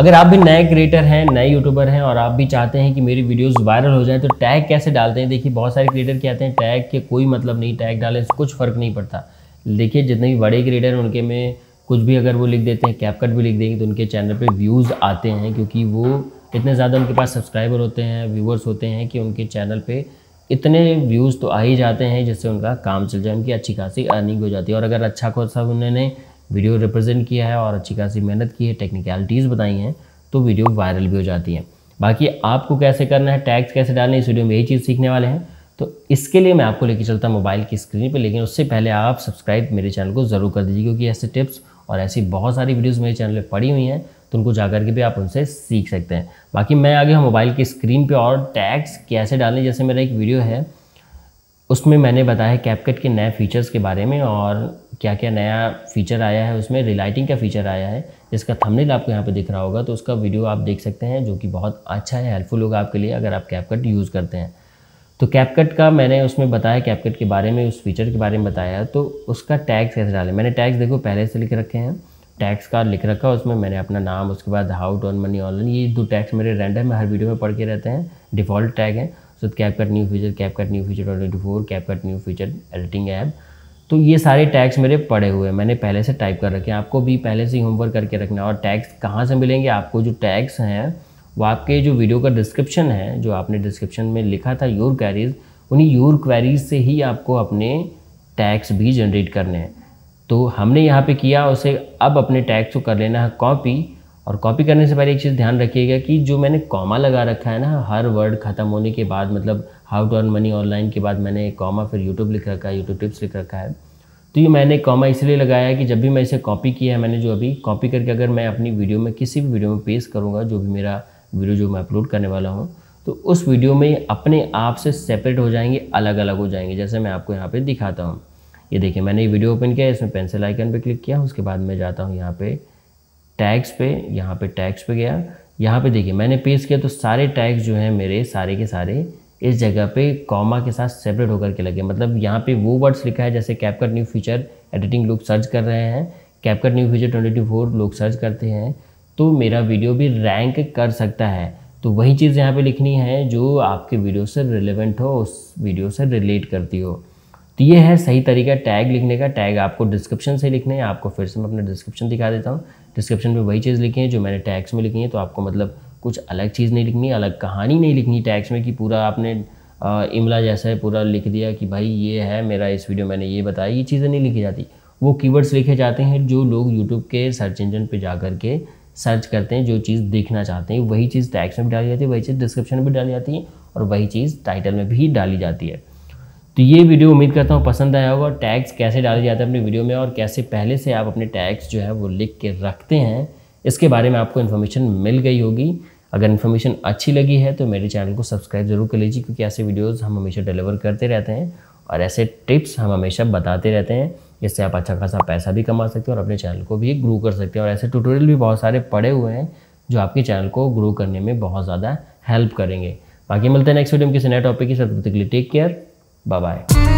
अगर आप भी नए क्रिएटर हैं, नए यूट्यूबर हैं और आप भी चाहते हैं कि मेरी वीडियोस वायरल हो जाए तो टैग कैसे डालते हैं। देखिए बहुत सारे क्रिएटर क्या कहते हैं टैग के कोई मतलब नहीं, टैग डालें कुछ फ़र्क नहीं पड़ता। देखिए जितने भी बड़े क्रिएटर हैं उनके में कुछ भी अगर वो लिख देते हैं, कैपकट भी लिख देंगे तो उनके चैनल पर व्यूज़ आते हैं, क्योंकि वो इतने ज़्यादा उनके पास सब्सक्राइबर होते हैं, व्यूअर्स होते हैं कि उनके चैनल पर इतने व्यूज़ तो आ ही जाते हैं जिससे उनका काम चल जाए, उनकी अच्छी खासी अर्निंग हो जाती है। और अगर अच्छा खासा उन्होंने वीडियो रिप्रेजेंट किया है और अच्छी खासी मेहनत की है, टेक्निकलिटीज़ बताई हैं तो वीडियो वायरल भी हो जाती है। बाकी आपको कैसे करना है, टैग्स कैसे डालने, इस वीडियो में यही चीज़ सीखने वाले हैं। तो इसके लिए मैं आपको लेके चलता हूँ मोबाइल की स्क्रीन पे, लेकिन उससे पहले आप सब्सक्राइब मेरे चैनल को ज़रूर कर दीजिए, क्योंकि ऐसे टिप्स और ऐसी बहुत सारी वीडियोज़ मेरे चैनल पर पड़ी हुई हैं तो उनको जाकर के भी आप उनसे सीख सकते हैं। बाकी मैं आगे हम मोबाइल की स्क्रीन पर और टैग्स कैसे डालें, जैसे मेरा एक वीडियो है उसमें मैंने बताया कैपकट के नए फीचर्स के बारे में और क्या क्या नया फीचर आया है। उसमें रिलाइटिंग का फीचर आया है जिसका थंबनेल आपको यहाँ पे दिख रहा होगा, तो उसका वीडियो आप देख सकते हैं जो कि बहुत अच्छा है, हेल्पफुल होगा आपके लिए अगर आप कैपकट यूज़ करते हैं तो। कैपकट का मैंने उसमें बताया, कैपकट के बारे में, उस फीचर के बारे में बताया, तो उसका टैग्स कैसे डालें। मैंने टैग्स देखो पहले से लिख रखे हैं, टैग्स का लिख रखा है, उसमें मैंने अपना नाम, उसके बाद how to earn money online, ये दो टैग्स मेरे रैंडम में हर वीडियो में पढ़ के रहते हैं, डिफ़ॉल्ट टैग हैं। So CapCut new feature, CapCut new feature 24, CapCut new feature editing app, तो ये सारे टैग्स मेरे पड़े हुए हैं, मैंने पहले से टाइप कर रखे हैं। आपको भी पहले से ही होमवर्क करके रखना है। और टैग्स कहाँ से मिलेंगे आपको, जो टैग्स हैं वो आपके जो वीडियो का डिस्क्रिप्शन है, जो आपने डिस्क्रिप्शन में लिखा था योर क्वेरीज, उन्हीं योर क्वेरीज से ही आपको अपने टैग्स भी जनरेट करने हैं। तो हमने यहाँ पे किया उसे, अब अपने टैग्स को कर लेना है कॉपी। और कॉपी करने से पहले एक चीज़ ध्यान रखिएगा कि जो मैंने कॉमा लगा रखा है ना हर वर्ड ख़त्म होने के बाद, मतलब how to earn money online के बाद मैंने कॉमा, फिर यूट्यूब लिख रखा है, यूट्यूब टिप्स लिख रखा है, तो ये मैंने कॉमा इसलिए लगाया है कि जब भी मैं इसे कॉपी किया है, मैंने जो अभी कॉपी करके अगर मैं अपनी वीडियो में, किसी भी वीडियो में पेस्ट करूँगा, जो भी मेरा वीडियो जो मैं अपलोड करने वाला हूँ, तो उस वीडियो में अपने आप से सेपरेट हो जाएंगे, अलग अलग हो जाएंगे। जैसे मैं आपको यहाँ पर दिखाता हूँ, ये देखिए मैंने ये वीडियो ओपन किया, इसमें पेंसिल आइकन पर क्लिक किया, उसके बाद मैं जाता हूँ यहाँ पर टैग्स पे, यहाँ पे टैग्स पे गया, यहाँ पे देखिए मैंने पेस्ट किया तो सारे टैग्स जो हैं मेरे सारे के सारे इस जगह पे कॉमा के साथ सेपरेट होकर के लगे। मतलब यहाँ पे वो वर्ड्स लिखा है, जैसे कैपकट न्यू फीचर एडिटिंग लोग सर्च कर रहे हैं, कैपकट न्यू फीचर 24 लोग सर्च करते हैं तो मेरा वीडियो भी रैंक कर सकता है। तो वही चीज़ यहाँ पर लिखनी है जो आपके वीडियो से रिलेवेंट हो, उस वीडियो से रिलेट करती हो। तो ये है सही तरीका टैग लिखने का। टैग आपको डिस्क्रिप्शन से लिखने हैं। आपको फिर से मैं अपना डिस्क्रिप्शन दिखा देता हूँ। डिस्क्रिप्शन में वही चीज़ लिखी है जो मैंने टैग्स में लिखी है, तो आपको मतलब कुछ अलग चीज़ नहीं लिखनी, अलग कहानी नहीं लिखनी टैग्स में कि पूरा आपने इमला जैसा है पूरा लिख दिया कि भाई ये है मेरा इस वीडियो मैंने ये बताया, ये चीज़ें नहीं लिखी जाती। वो कीवर्ड्स लिखे जाते हैं जो लोग यूट्यूब के सर्च इंजन पर जा कर के सर्च करते हैं, जो चीज़ देखना चाहते हैं, वही चीज़ टैग्स में भी डाली जाती है, वही चीज़ डिस्क्रिप्शन में भी डाली जाती है और वही चीज़ टाइटल में भी डाली जाती है। तो ये वीडियो उम्मीद करता हूँ पसंद आया होगा। टैग्स कैसे डाले जाते हैं अपने वीडियो में और कैसे पहले से आप अपने टैग्स जो है वो लिख के रखते हैं, इसके बारे में आपको इन्फॉर्मेशन मिल गई होगी। अगर इन्फॉर्मेशन अच्छी लगी है तो मेरे चैनल को सब्सक्राइब जरूर कर लीजिए, क्योंकि ऐसे वीडियोस हम हमेशा डिलीवर करते रहते हैं और ऐसे टिप्स हम हमेशा बताते रहते हैं, जिससे आप अच्छा खासा पैसा भी कमा सकते हैं और अपने चैनल को भी ग्रो कर सकते हैं। और ऐसे ट्यूटोरियल भी बहुत सारे पड़े हुए हैं जो आपके चैनल को ग्रो करने में बहुत ज़्यादा हेल्प करेंगे। बाकी मिलते हैं नेक्स्ट वीडियो में किसी नए टॉपिक के साथ, तब तक के लिए टेक केयर, बाय बाय।